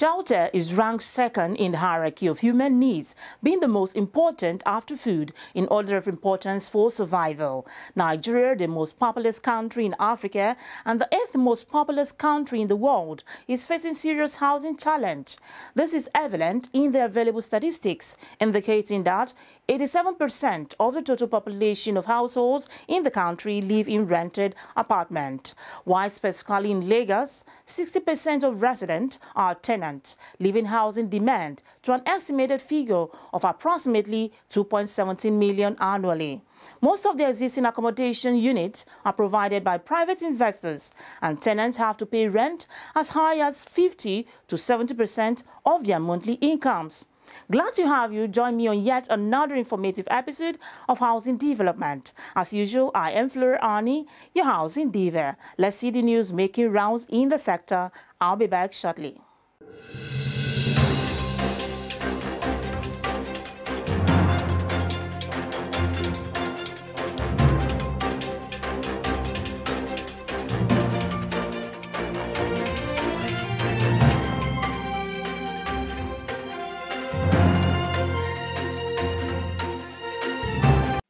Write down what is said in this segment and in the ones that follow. Shelter is ranked second in the hierarchy of human needs, being the most important after food in order of importance for survival. Nigeria, the most populous country in Africa and the 8th most populous country in the world, is facing serious housing challenge. This is evident in the available statistics, indicating that 87% of the total population of households in the country live in rented apartments, while specifically in Lagos, 60% of residents are tenants, leaving housing demand to an estimated figure of approximately 2.17 million annually. Most of the existing accommodation units are provided by private investors, and tenants have to pay rent as high as 50 to 70% of their monthly incomes. Glad to have you join me on yet another informative episode of Housing Development. As usual, I am Flora Arnie, your housing diva. Let's see the news making rounds in the sector. I'll be back shortly.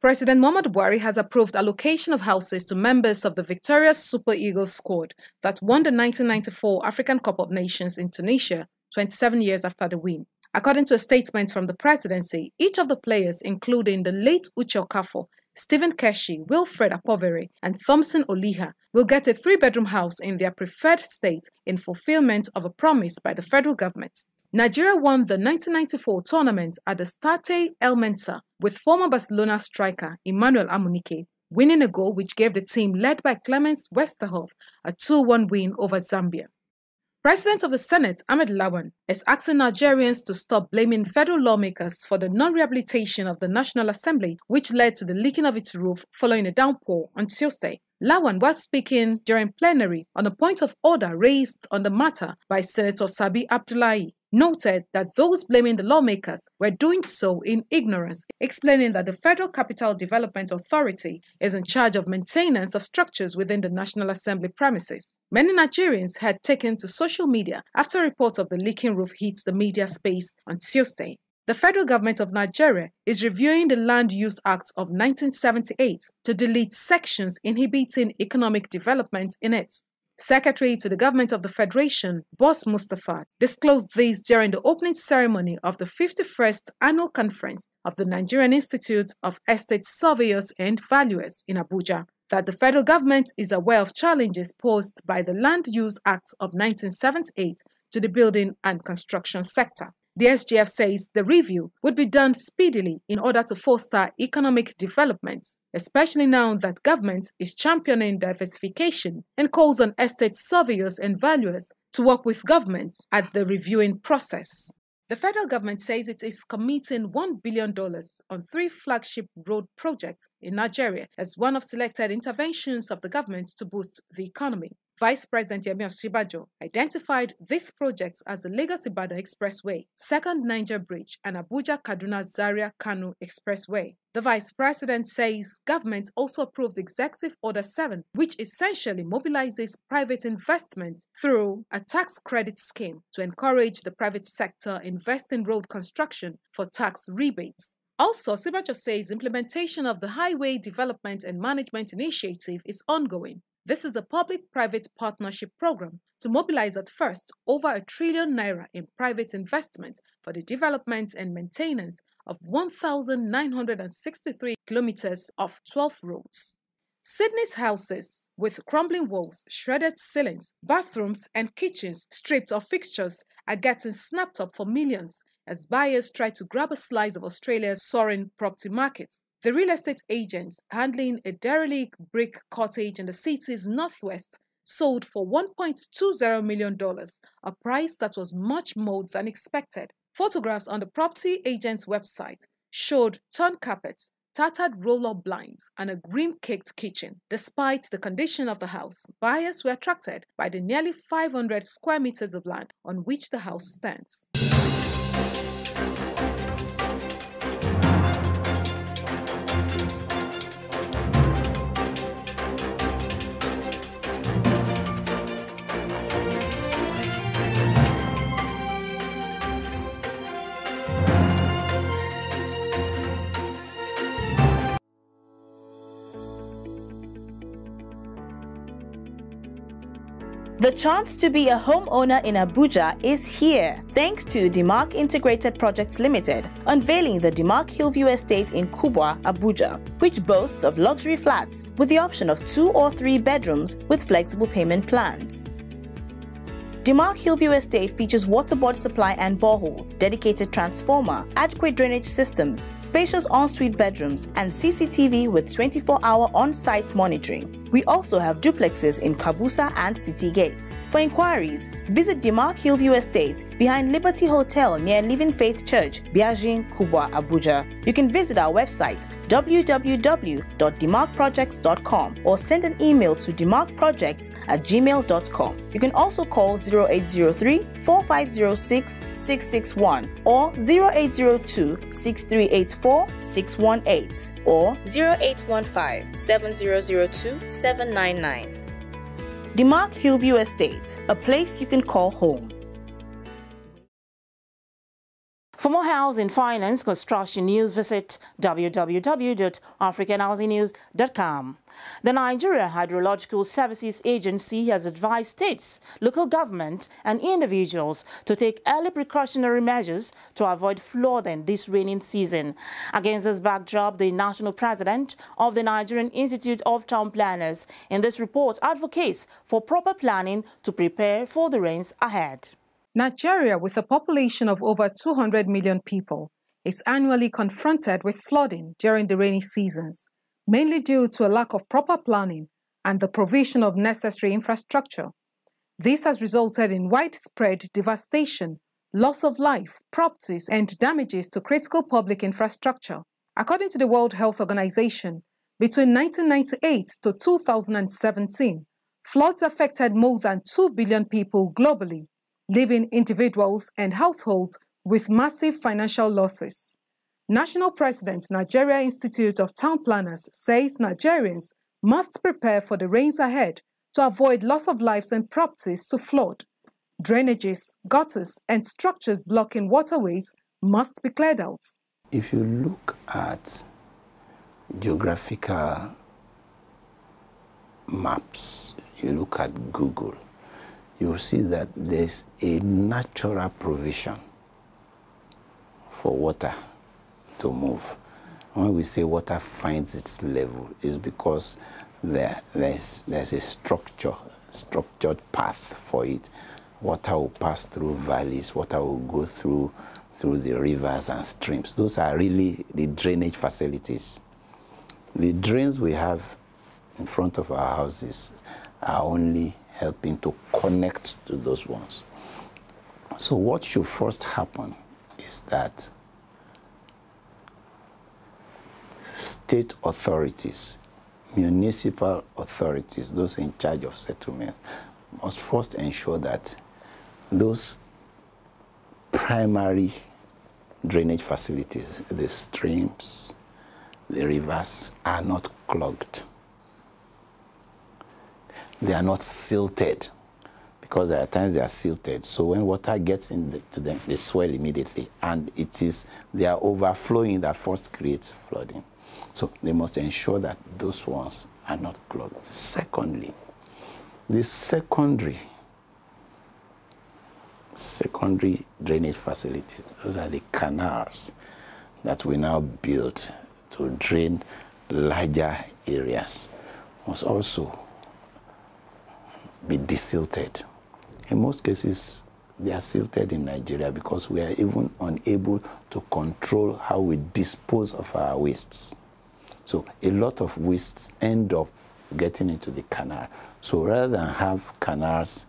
President Muhammadu Buhari has approved allocation of houses to members of the victorious Super Eagles squad that won the 1994 African Cup of Nations in Tunisia, 27 years after the win. According to a statement from the presidency, each of the players, including the late Uche Okafor, Stephen Keshi, Wilfred Apovere, and Thompson Oliha, will get a 3-bedroom house in their preferred state in fulfillment of a promise by the federal government. Nigeria won the 1994 tournament at the Stade El Mensah with former Barcelona striker Emmanuel Amunike winning a goal which gave the team led by Clemence Westerhof a 2-1 win over Zambia. President of the Senate, Ahmed Lawan, is asking Nigerians to stop blaming federal lawmakers for the non-rehabilitation of the National Assembly, which led to the leaking of its roof following a downpour on Tuesday. Lawan was speaking during plenary on a point of order raised on the matter by Senator Sabi Abdullahi, noted that those blaming the lawmakers were doing so in ignorance, explaining that the Federal Capital Development Authority is in charge of maintenance of structures within the National Assembly premises. Many Nigerians had taken to social media after reports of the leaking roof hit the media space on Tuesday. The federal government of Nigeria is reviewing the Land Use Act of 1978 to delete sections inhibiting economic development in it. Secretary to the Government of the Federation, Boss Mustapha, disclosed this during the opening ceremony of the 51st Annual Conference of the Nigerian Institute of Estate Surveyors and Valuers in Abuja, that the federal government is aware of challenges posed by the Land Use Act of 1978 to the building and construction sector. The SGF says the review would be done speedily in order to foster economic development, especially now that government is championing diversification and calls on estate surveyors and valuers to work with government at the reviewing process. The federal government says it is committing $1 billion on 3 flagship road projects in Nigeria as one of selected interventions of the government to boost the economy. Vice President Yemi Osinbajo identified these projects as the Lagos-Ibadan Expressway, Second Niger Bridge, and Abuja-Kaduna-Zaria-Kano Expressway. The Vice President says government also approved Executive Order 7, which essentially mobilizes private investment through a tax credit scheme to encourage the private sector invest in road construction for tax rebates. Also, Osinbajo says implementation of the Highway Development and Management Initiative is ongoing. This is a public-private partnership program to mobilize at first over ₦1 trillion in private investment for the development and maintenance of 1,963 kilometers of 12 roads. Sydney's houses with crumbling walls, shredded ceilings, bathrooms and kitchens stripped of fixtures are getting snapped up for millions as buyers try to grab a slice of Australia's soaring property market. The real estate agent handling a derelict brick cottage in the city's northwest sold for $1.20 million, a price that was much more than expected. Photographs on the property agent's website showed torn carpets, tattered roller blinds, and a green-caked kitchen. Despite the condition of the house, buyers were attracted by the nearly 500 square meters of land on which the house stands. The chance to be a homeowner in Abuja is here, thanks to DeMarc Integrated Projects Limited, unveiling the DeMarc Hillview Estate in Kubwa, Abuja, which boasts of luxury flats with the option of 2 or 3 bedrooms with flexible payment plans. DeMarc Hillview Estate features waterboard supply and borehole, dedicated transformer, adequate drainage systems, spacious ensuite bedrooms, and CCTV with 24-hour on-site monitoring. We also have duplexes in Kabusa and City Gate. For inquiries, visit DeMarc Hillview Estate behind Liberty Hotel near Living Faith Church, Biagin, Kubwa, Abuja. You can visit our website www.demarcprojects.com or send an email to demarcprojects@gmail.com. You can also call 0803-4506-661 or 0802-6384-618 or 0815-7002-799. DeMarc Hillview Estate, a place you can call home. For more housing, finance, construction news, visit www.africanhousingnews.com. The Nigeria Hydrological Services Agency has advised states, local government and individuals to take early precautionary measures to avoid flooding this rainy season. Against this backdrop, the national president of the Nigerian Institute of Town Planners in this report advocates for proper planning to prepare for the rains ahead. Nigeria, with a population of over 200 million people, is annually confronted with flooding during the rainy seasons, mainly due to a lack of proper planning and the provision of necessary infrastructure. This has resulted in widespread devastation, loss of life, properties, and damages to critical public infrastructure. According to the World Health Organization, between 1998 to 2017, floods affected more than 2 billion people globally, leaving individuals and households with massive financial losses. National President, Nigeria Institute of Town Planners, says Nigerians must prepare for the rains ahead to avoid loss of lives and properties to flood. Drainages, gutters, and structures blocking waterways must be cleared out. If you look at geographical maps, you look at Google, you'll see that there's a natural provision for water to move. When we say water finds its level, it's because there's a structured path for it. Water will pass through valleys, water will go through the rivers and streams. Those are really the drainage facilities. The drains we have in front of our houses are only helping to connect to those ones. So what should first happen is that state authorities, municipal authorities, those in charge of settlement, must first ensure that those primary drainage facilities, the streams, the rivers, are not clogged. They are not silted, because there are times they are silted. So when water gets into them, they swell immediately, and it is their overflowing that first creates flooding. So they must ensure that those ones are not clogged. Secondly, the secondary drainage facilities, those are the canals that we now build to drain larger areas, must also be desilted. In most cases, they are silted in Nigeria because we are even unable to control how we dispose of our wastes. So a lot of wastes end up getting into the canal. So rather than have canals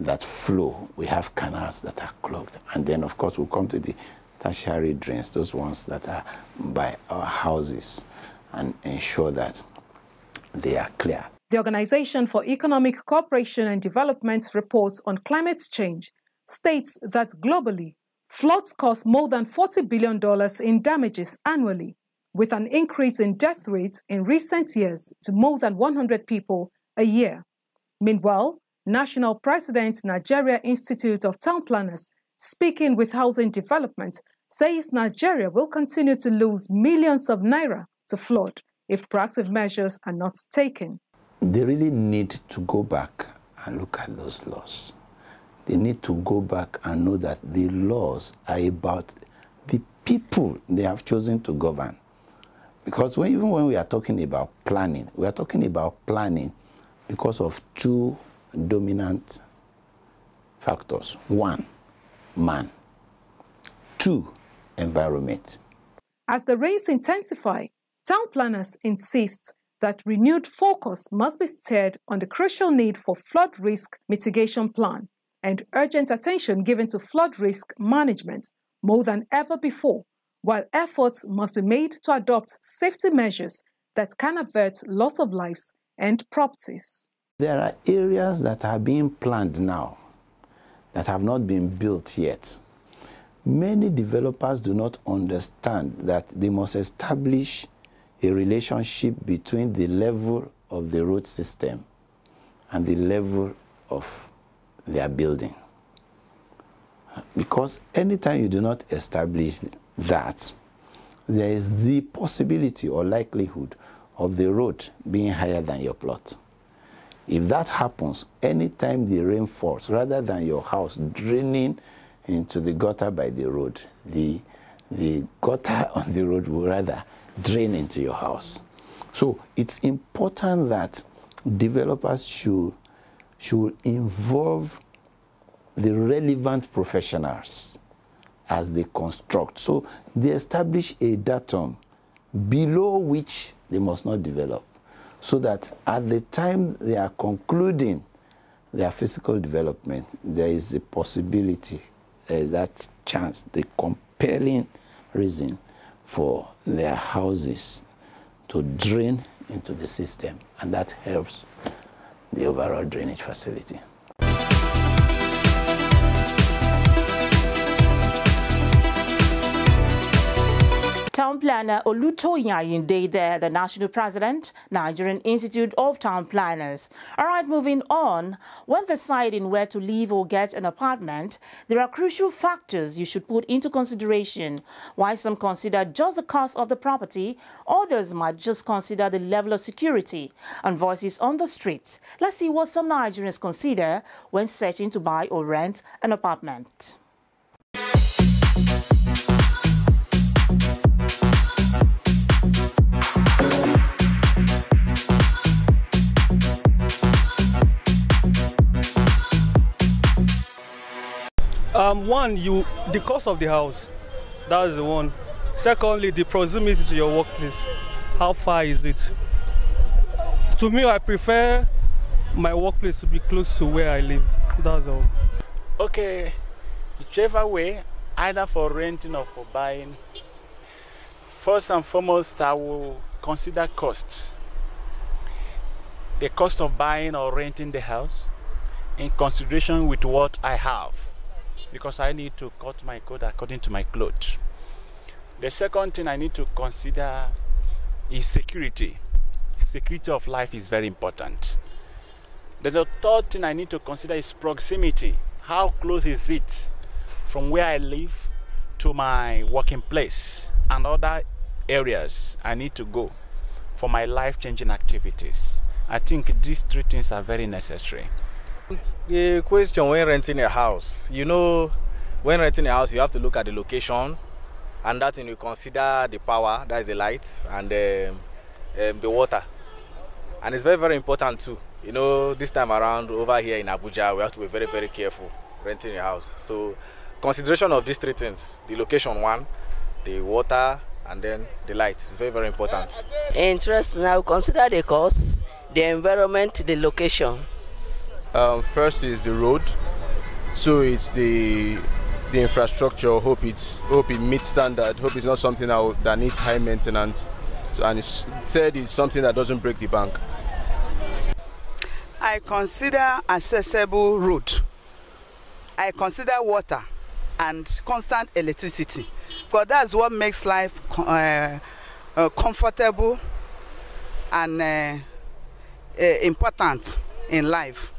that flow, we have canals that are clogged. And then, of course, we'll come to the tertiary drains, those ones that are by our houses, and ensure that they are clear. The Organization for Economic Cooperation and Development's reports on climate change states that globally, floods cost more than $40 billion in damages annually, with an increase in death rates in recent years to more than 100 people a year. Meanwhile, National President, Nigeria Institute of Town Planners, speaking with Housing Development, says Nigeria will continue to lose millions of naira to flood if proactive measures are not taken. They really need to go back and look at those laws. They need to go back and know that the laws are about the people they have chosen to govern. Because even when we are talking about planning, we are talking about planning because of two dominant factors. One, man. Two, environment. As the rains intensify, town planners insist that renewed focus must be steered on the crucial need for flood risk mitigation plan and urgent attention given to flood risk management more than ever before, while efforts must be made to adopt safety measures that can avert loss of lives and properties. There are areas that are being planned now that have not been built yet. Many developers do not understand that they must establish a relationship between the level of the road system and the level of their building. Because anytime you do not establish that, there is the possibility or likelihood of the road being higher than your plot. If that happens, anytime the rain falls, rather than your house draining into the gutter by the road, the gutter on the road will rather drain into your house. So it's important that developers should involve the relevant professionals as they construct. So they establish a datum below which they must not develop, so that at the time they are concluding their physical development, there is a possibility, there is that chance, the compelling reason for their houses to drain into the system, and that helps the overall drainage facility. Town planner Olutoyin Ayinde there, the national president, Nigerian Institute of Town Planners. All right, moving on. When deciding where to live or get an apartment, there are crucial factors you should put into consideration. While some consider just the cost of the property, others might just consider the level of security and voices on the streets. Let's see what some Nigerians consider when searching to buy or rent an apartment. One, the cost of the house, that is the one. Secondly, the proximity to your workplace. How far is it? To me, I prefer my workplace to be close to where I live. That's all. Okay, whichever way, either for renting or for buying, first and foremost, I will consider costs. The cost of buying or renting the house in consideration with what I have, because I need to cut my coat according to my clothes. The second thing I need to consider is security. Security of life is very important. The third thing I need to consider is proximity. How close is it from where I live to my working place and other areas I need to go for my life-changing activities? I think these three things are very necessary. The question when renting a house, you know, when renting a house, you have to look at the location, and that thing you consider the power, that is the lights, and the water. And it's very, very important too. You know, this time around over here in Abuja, we have to be very, very careful renting a house. So consideration of these three things, the location one, the water, and then the lights, is very, very important. Interesting. Now consider the cost, the environment, the location. First is the road, so it's the infrastructure. Hope it meets standard. Hope it's not something that needs high maintenance. So, and third is something that doesn't break the bank. I consider accessible road. I consider water and constant electricity, because that's what makes life comfortable and important in life.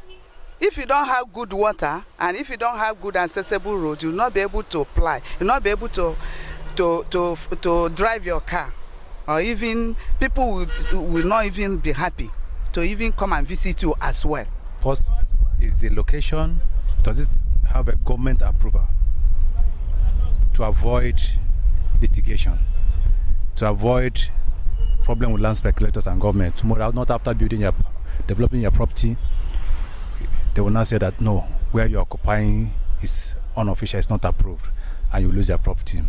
If you don't have good water and if you don't have good accessible roads, you'll not be able to apply. You'll not be able to drive your car, or even people will not even be happy to even come and visit you as well. First, is the location, does it have a government approval to avoid litigation, to avoid problem with land speculators and government? Tomorrow, not after building your, developing your property, they will not say that no, where you're occupying is unofficial, it's not approved, and you lose your property.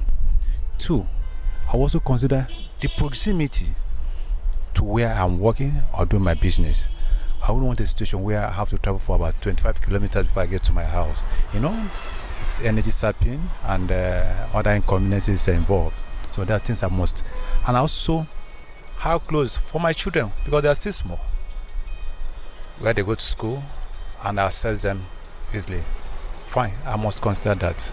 2, I also consider the proximity to where I'm working or doing my business. I wouldn't want a situation where I have to travel for about 25 kilometers before I get to my house. You know, it's energy sapping and other inconveniences involved. So there are things I must. And also, how close for my children, because they are still small, where they go to school and access them easily. Fine, I must consider that.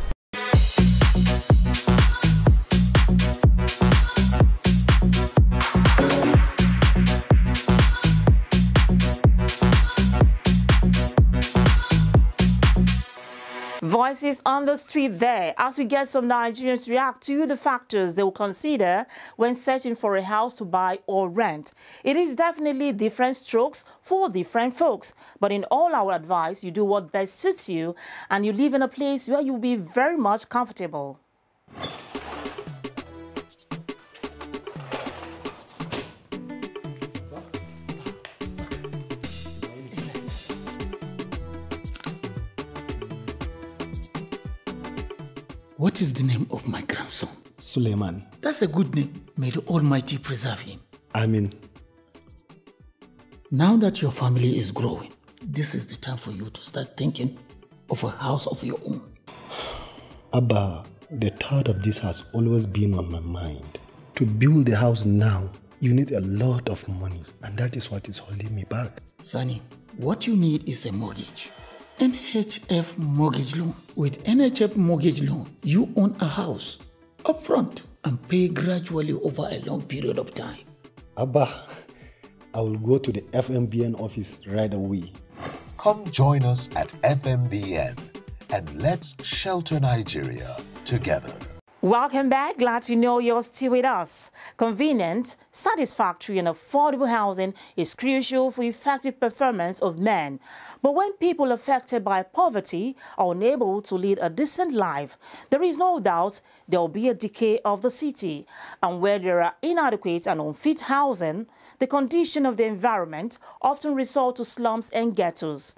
Voices on the street there as we get some Nigerians react to the factors they will consider when searching for a house to buy or rent. It is definitely different strokes for different folks, but in all our advice, you do what best suits you and you live in a place where you'll be very much comfortable. What is the name of my grandson? Suleiman. That's a good name. May the Almighty preserve him. Amen. Now that your family is growing, this is the time for you to start thinking of a house of your own. Abba, the thought of this has always been on my mind. To build a house now, you need a lot of money, and that is what is holding me back. Sani, what you need is a mortgage. NHF mortgage loan. With NHF mortgage loan, you own a house upfront and pay gradually over a long period of time. Abba, I will go to the FMBN office right away. Come join us at FMBN and let's shelter Nigeria together. Welcome back. Glad to know you're still with us. Convenient, satisfactory and affordable housing is crucial for effective performance of men. But when people affected by poverty are unable to lead a decent life, there is no doubt there will be a decay of the city. And where there are inadequate and unfit housing, the condition of the environment often result to slums and ghettos.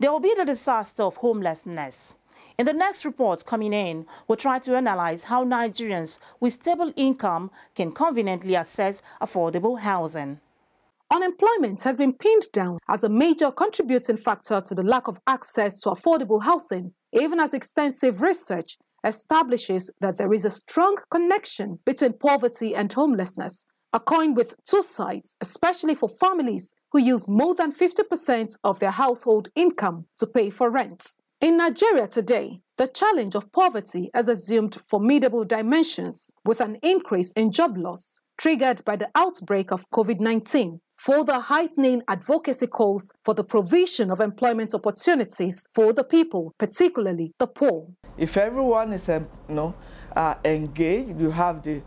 There will be the disaster of homelessness. In the next report coming in, we'll try to analyze how Nigerians with stable income can conveniently access affordable housing. Unemployment has been pinned down as a major contributing factor to the lack of access to affordable housing, even as extensive research establishes that there is a strong connection between poverty and homelessness, a coin with two sides, especially for families who use more than 50% of their household income to pay for rent. In Nigeria today, the challenge of poverty has assumed formidable dimensions, with an increase in job loss triggered by the outbreak of COVID-19, further heightening advocacy calls for the provision of employment opportunities for the people, particularly the poor. If everyone is engaged, you have the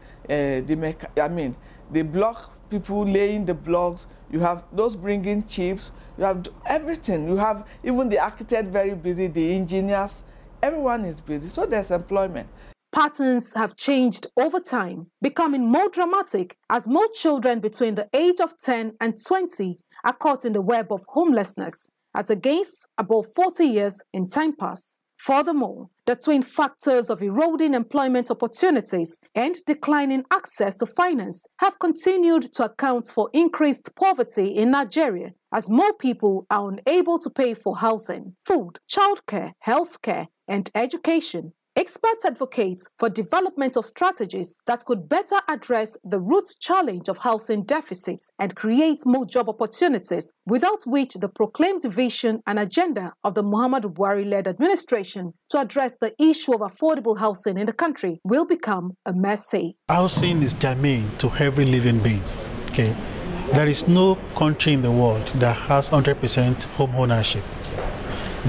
block people laying the blocks, you have those bringing chips, you have everything. You have even the architect very busy, the engineers, everyone is busy, so there's employment. Patterns have changed over time, becoming more dramatic as more children between the age of 10 and 20 are caught in the web of homelessness, as against above 40 years in time past. Furthermore, the twin factors of eroding employment opportunities and declining access to finance have continued to account for increased poverty in Nigeria, as more people are unable to pay for housing, food, childcare, healthcare, and education. Experts advocate for development of strategies that could better address the root challenge of housing deficits and create more job opportunities, without which the proclaimed vision and agenda of the Muhammadu Buhari-led administration to address the issue of affordable housing in the country will become a mercy. Housing is germane to every living being. Okay? There is no country in the world that has 100% home ownership,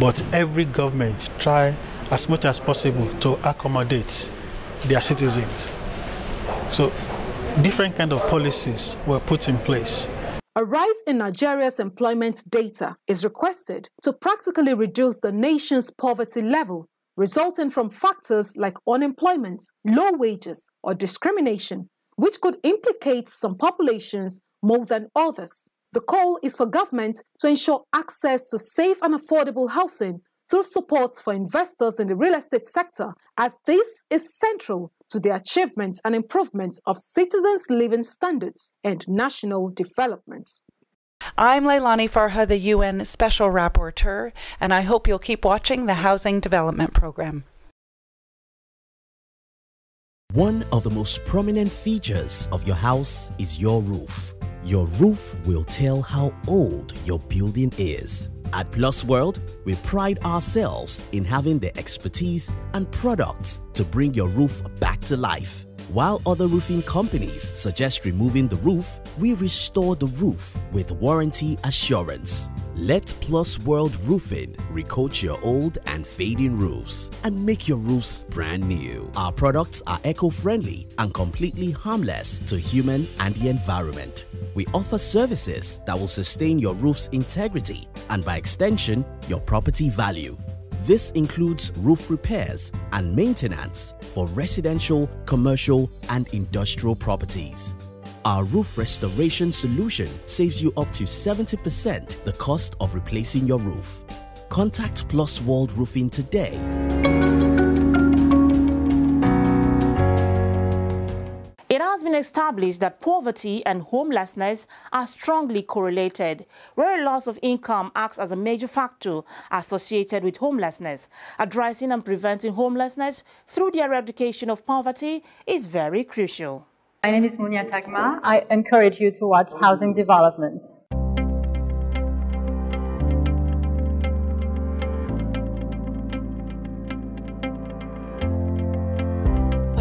but every government tries as much as possible to accommodate their citizens. So different kind of policies were put in place. A rise in Nigeria's employment data is requested to practically reduce the nation's poverty level, resulting from factors like unemployment, low wages, or discrimination, which could implicate some populations more than others. The call is for government to ensure access to safe and affordable housing through support for investors in the real estate sector, as this is central to the achievement and improvement of citizens' living standards and national development. I'm Leilani Farha, the UN Special Rapporteur, and I hope you'll keep watching the Housing Development Program. One of the most prominent features of your house is your roof. Your roof will tell how old your building is. At Plus World, we pride ourselves in having the expertise and products to bring your roof back to life. While other roofing companies suggest removing the roof, we restore the roof with warranty assurance. Let Plus World Roofing recoat your old and fading roofs and make your roofs brand new. Our products are eco-friendly and completely harmless to human and the environment. We offer services that will sustain your roof's integrity and, by extension, your property value. This includes roof repairs and maintenance for residential, commercial, and industrial properties. Our roof restoration solution saves you up to 70% the cost of replacing your roof. Contact Plus World Roofing today. It has been established that poverty and homelessness are strongly correlated, where a loss of income acts as a major factor associated with homelessness. Addressing and preventing homelessness through the eradication of poverty is very crucial. My name is Munia Tagma. I encourage you to watch Housing Development.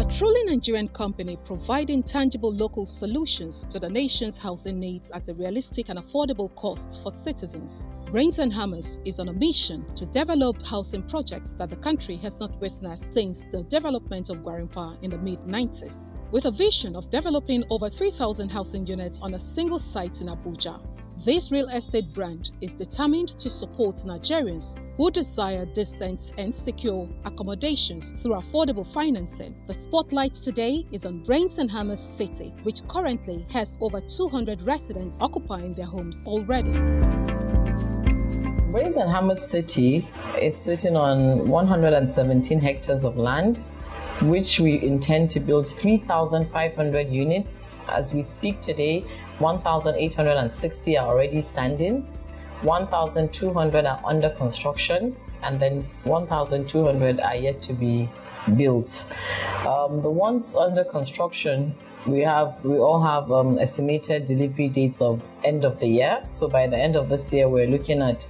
A truly Nigerian company providing tangible local solutions to the nation's housing needs at a realistic and affordable cost for citizens. Brains and Hammers is on a mission to develop housing projects that the country has not witnessed since the development of Gwarinpa in the mid-90s, with a vision of developing over 3,000 housing units on a single site in Abuja. This real estate brand is determined to support Nigerians who desire decent and secure accommodations through affordable financing. The spotlight today is on Brains and Hammers City, which currently has over 200 residents occupying their homes already. Brains and Hammers City is sitting on 117 hectares of land, which we intend to build 3,500 units. As we speak today, 1,860 are already standing, 1,200 are under construction, and then 1,200 are yet to be built. The ones under construction, we all have estimated delivery dates of end of the year. So by the end of this year, we're looking at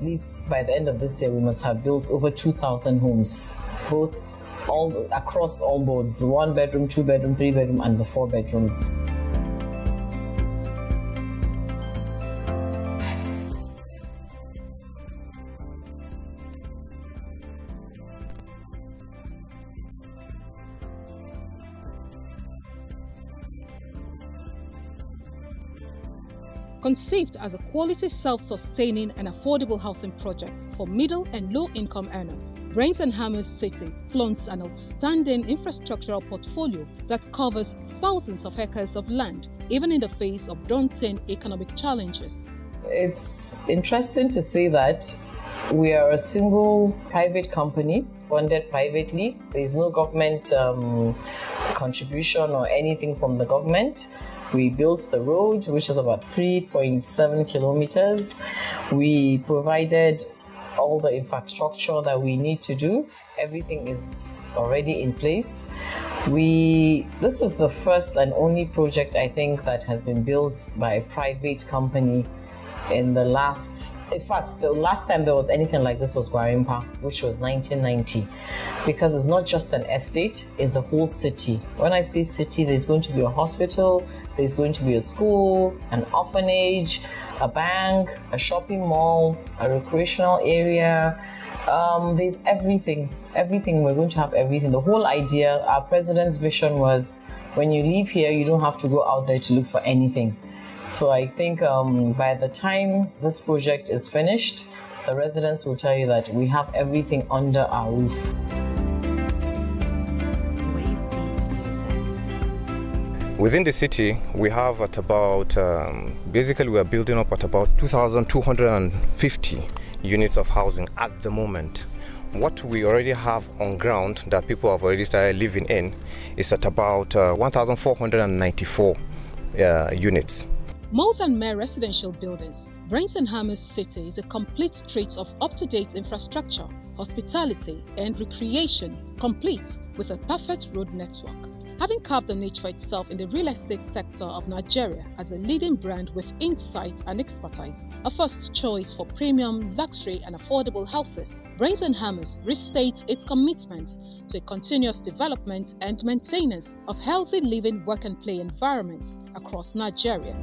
least by the end of this year, we must have built over 2,000 homes, both across all boards, the 1-bedroom, 2-bedroom, 3-bedroom, and the 4 bedrooms. Conceived as a quality, self-sustaining and affordable housing project for middle and low-income earners, Brains and Hammers City flaunts an outstanding infrastructural portfolio that covers thousands of acres of land, even in the face of daunting economic challenges. It's interesting to say that we are a single private company, funded privately. There is no government contribution or anything from the government. We built the road, which is about 3.7 kilometers. We provided all the infrastructure that we need to do. Everything is already in place. This is the first and only project, I think, that has been built by a private company in the last... In fact, the last time there was anything like this was Gwarinpa, which was 1990. Because it's not just an estate, it's a whole city. When I say city, there's going to be a hospital, there's going to be a school, an orphanage, a bank, a shopping mall, a recreational area. There's everything. Everything. We're going to have everything. The whole idea, our president's vision was, when you leave here, you don't have to go out there to look for anything. So I think by the time this project is finished, the residents will tell you that we have everything under our roof. Within the city, we have at about, basically we are building up at about 2,250 units of housing at the moment. What we already have on ground that people have already started living in is at about 1,494 units. More than mere residential buildings, Brains and Hammers City is a complete street of up-to-date infrastructure, hospitality and recreation, complete with a perfect road network. Having carved a niche for itself in the real estate sector of Nigeria as a leading brand with insight and expertise, a first choice for premium, luxury and affordable houses, Brains and Hammers restates its commitment to a continuous development and maintenance of healthy living, work and play environments across Nigeria.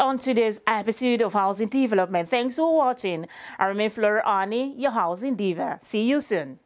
On today's episode of Housing Development. Thanks for watching. I remain Flora Arnie, your housing diva. See you soon.